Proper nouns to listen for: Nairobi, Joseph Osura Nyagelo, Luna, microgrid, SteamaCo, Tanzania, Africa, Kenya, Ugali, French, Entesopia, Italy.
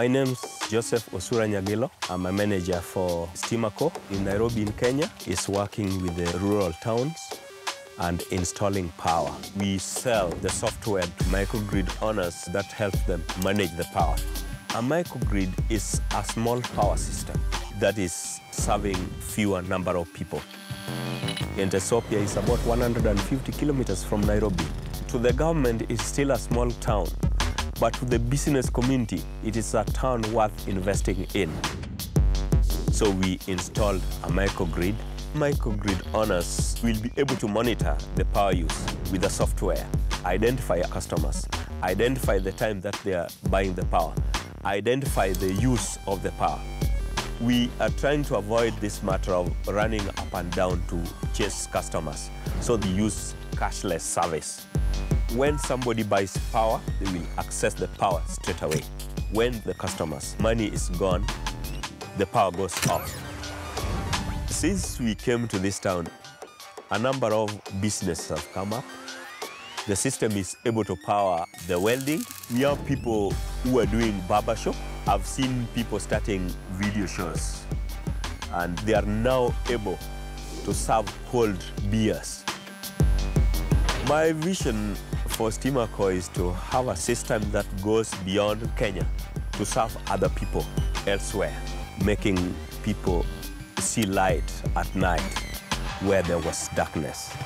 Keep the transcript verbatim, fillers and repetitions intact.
My name's Joseph Osura Nyagelo. I'm a manager for SteamaCo in Nairobi in Kenya. It's working with the rural towns and installing power. We sell the software to microgrid owners that help them manage the power. A microgrid is a small power system that is serving fewer number of people. Entesopia is about one hundred fifty kilometers from Nairobi. To the government, it's still a small town, but to the business community, it is a town worth investing in. So we installed a microgrid. Microgrid owners will be able to monitor the power use with the software, identify customers, identify the time that they are buying the power, identify the use of the power. We are trying to avoid this matter of running up and down to chase customers, so they use cashless service. When somebody buys power, they will access the power straight away. When the customer's money is gone, the power goes off. Since we came to this town, a number of businesses have come up. The system is able to power the welding. We have people who are doing barbershop. I've seen people starting video shows, and they are now able to serve cold beers. My vision for SteamaCo is to have a system that goes beyond Kenya to serve other people elsewhere, making people see light at night where there was darkness.